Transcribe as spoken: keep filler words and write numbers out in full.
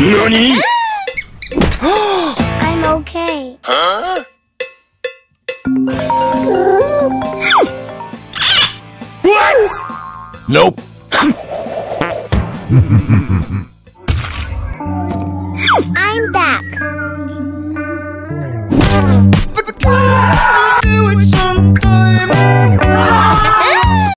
Nani? I'm okay. Huh? Nope. I'm back. Do it sometime.